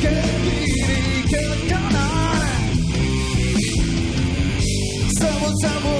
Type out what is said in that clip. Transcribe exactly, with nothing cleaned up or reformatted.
Someone, someone